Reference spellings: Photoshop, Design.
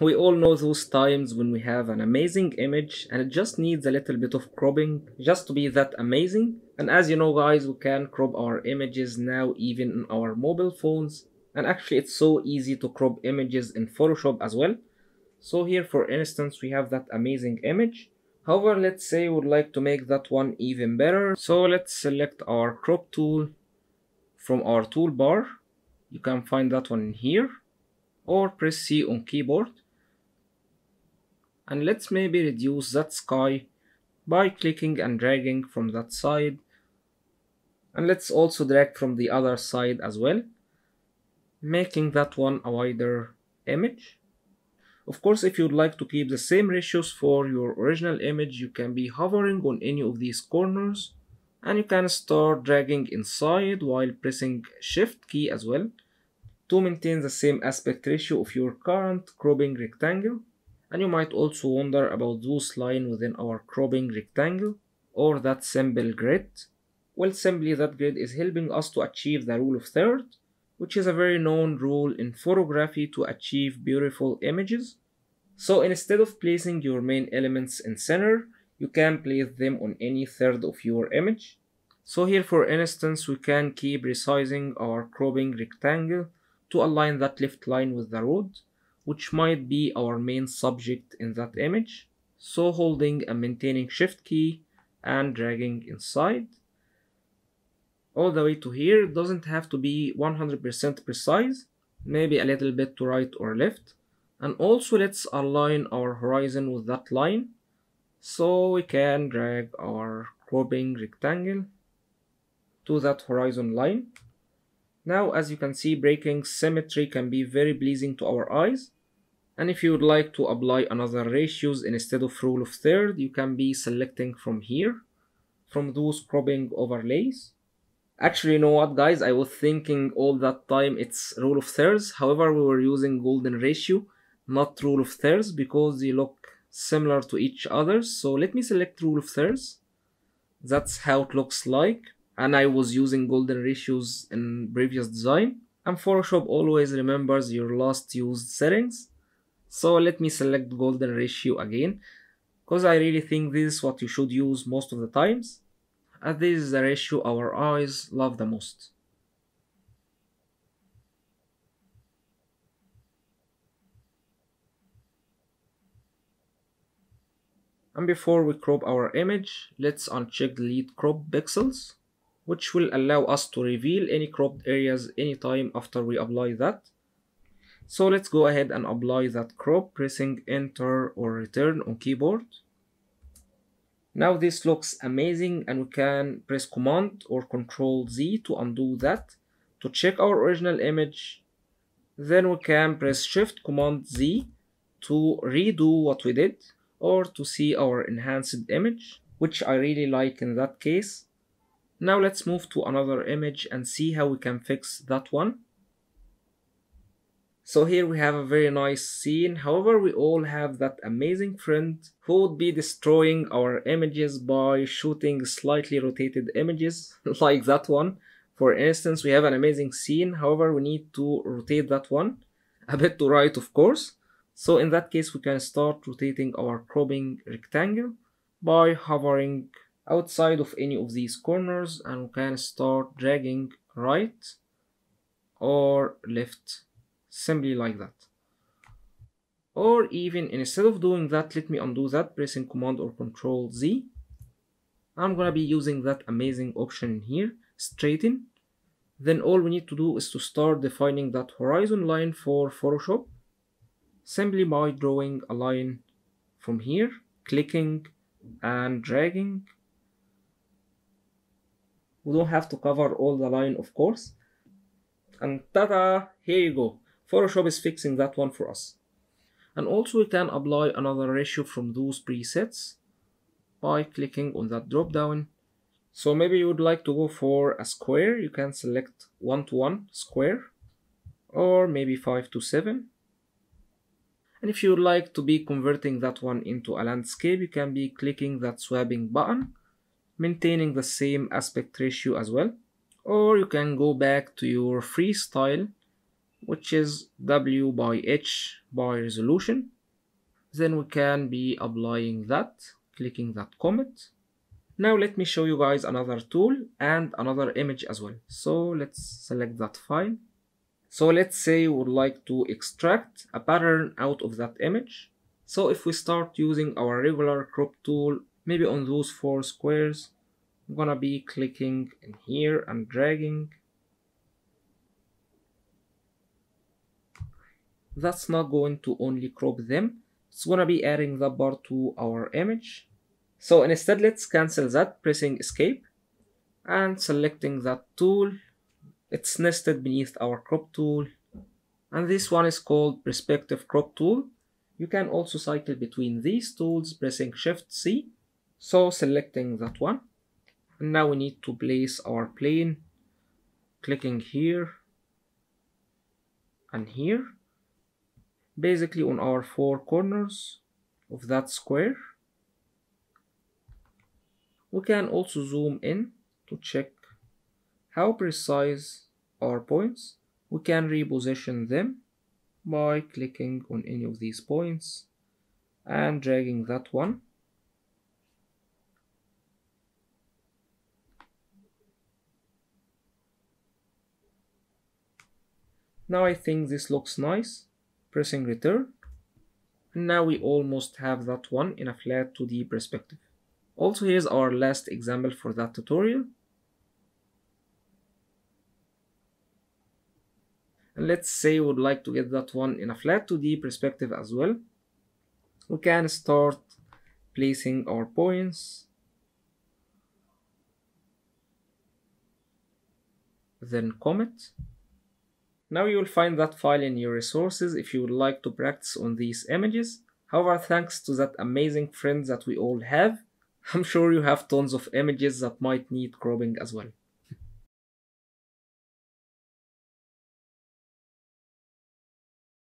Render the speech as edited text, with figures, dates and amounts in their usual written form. we all know those times when we have an amazing image and it just needs a little bit of cropping just to be that amazing. And as you know guys, we can crop our images now even in our mobile phones, and actually it's so easy to crop images in Photoshop as well. So here for instance we have that amazing image. However, let's say we would like to make that one even better. So let's select our crop tool from our toolbar. You can find that one in here, or press C on keyboard. And let's maybe reduce that sky by clicking and dragging from that side. And let's also drag from the other side as well, making that one a wider image. Of course, if you'd like to keep the same ratios for your original image, you can be hovering on any of these corners and you can start dragging inside while pressing Shift key as well to maintain the same aspect ratio of your current cropping rectangle. And you might also wonder about those lines within our cropping rectangle, or that simple grid. Well, simply that grid is helping us to achieve the rule of third, which is a very known rule in photography to achieve beautiful images. So instead of placing your main elements in center, you can place them on any third of your image. So here for instance we can keep resizing our cropping rectangle to align that left line with the road, which might be our main subject in that image. So holding and maintaining Shift key and dragging inside all the way to here. It doesn't have to be 100% precise, maybe a little bit to right or left. And also let's align our horizon with that line, so we can drag our cropping rectangle to that horizon line. Now as you can see, breaking symmetry can be very pleasing to our eyes. And if you would like to apply another ratios instead of rule of third, you can be selecting from here, from those cropping overlays. Actually, you know what guys, I was thinking all that time it's rule of thirds. However, we were using golden ratio, not rule of thirds, because they look similar to each other. So let me select rule of thirds. That's how it looks like. And I was using golden ratios in previous design, and Photoshop always remembers your last used settings. So let me select golden ratio again, because I really think this is what you should use most of the times, and this is the ratio our eyes love the most. And before we crop our image, let's uncheck delete crop pixels, which will allow us to reveal any cropped areas anytime after we apply that. So let's go ahead and apply that crop, pressing enter or return on keyboard. Now this looks amazing, and we can press command or control Z to undo that to check our original image. Then we can press shift command Z to redo what we did, or to see our enhanced image, which I really like in that case. Now let's move to another image and see how we can fix that one. So here we have a very nice scene. However, we all have that amazing friend who would be destroying our images by shooting slightly rotated images like that one. For instance, we have an amazing scene. However, we need to rotate that one a bit to right, of course. So in that case, we can start rotating our cropping rectangle by hovering outside of any of these corners, and we can start dragging right or left, simply like that. Or even instead of doing that, let me undo that, pressing command or control Z. I'm gonna be using that amazing option here, straighten. Then all we need to do is to start defining that horizon line for Photoshop, simply by drawing a line from here, clicking and dragging. We don't have to cover all the line, of course. And ta-da, here you go. Photoshop is fixing that one for us. And also we can apply another ratio from those presets by clicking on that drop down. So maybe you would like to go for a square. You can select 1:1 square, or maybe 5:7. And if you would like to be converting that one into a landscape, you can be clicking that swapping button, maintaining the same aspect ratio as well. Or you can go back to your freestyle, which is W by H by resolution. Then we can be applying that, clicking that comet. Now let me show you guys another tool and another image as well. So let's select that file. So let's say we would like to extract a pattern out of that image. So if we start using our regular crop tool, maybe on those four squares, I'm gonna be clicking in here and dragging. That's not going to only crop them, it's gonna be adding that bar to our image. So instead, let's cancel that, pressing escape and selecting that tool. It's nested beneath our crop tool, and this one is called perspective crop tool. You can also cycle between these tools, pressing Shift C. So selecting that one, and now we need to place our plane, clicking here and here, basically on our four corners of that square. We can also zoom in to check how precise our points. We can reposition them by clicking on any of these points and dragging that one. Now I think this looks nice. Pressing return. Now we almost have that one in a flat 2D perspective. Also, here's our last example for that tutorial. And let's say we would like to get that one in a flat 2D perspective as well. We can start placing our points, then comet. Now you will find that file in your resources if you would like to practice on these images. However, thanks to that amazing friend that we all have, I'm sure you have tons of images that might need cropping as well.